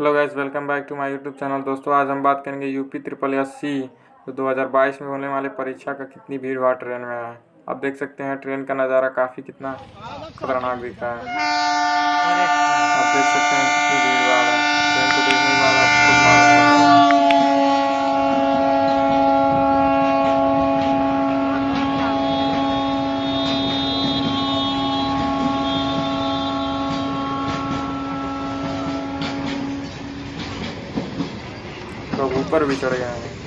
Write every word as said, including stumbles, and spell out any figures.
Hello guys, welcome back to my YouTube channel. दोस्तों, आज हम बात करेंगे यूपी ट्रिपल एस सी जो दो हज़ार बाईस में होने वाले परीक्षा का कितनी भीड़ भाड़ ट्रेन में है। आप देख सकते हैं ट्रेन का नज़ारा काफ़ी कितना खतरनाक दिख रहा है। आप देख सकते हैं कितनी भीड़ भाड़ है। ट्रेन को देखने ऊपर भी चढ़ गए हैं।